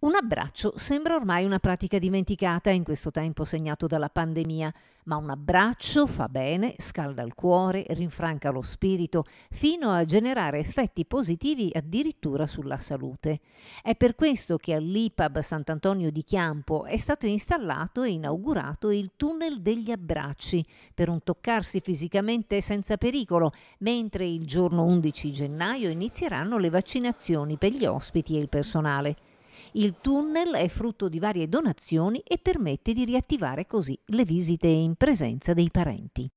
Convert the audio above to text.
Un abbraccio sembra ormai una pratica dimenticata in questo tempo segnato dalla pandemia, ma un abbraccio fa bene, scalda il cuore, rinfranca lo spirito, fino a generare effetti positivi addirittura sulla salute. È per questo che all'IPAB Sant'Antonio di Chiampo è stato installato e inaugurato il tunnel degli abbracci, per un toccarsi fisicamente senza pericolo, mentre il giorno 11 gennaio inizieranno le vaccinazioni per gli ospiti e il personale. Il tunnel è frutto di varie donazioni e permette di riattivare così le visite in presenza dei parenti.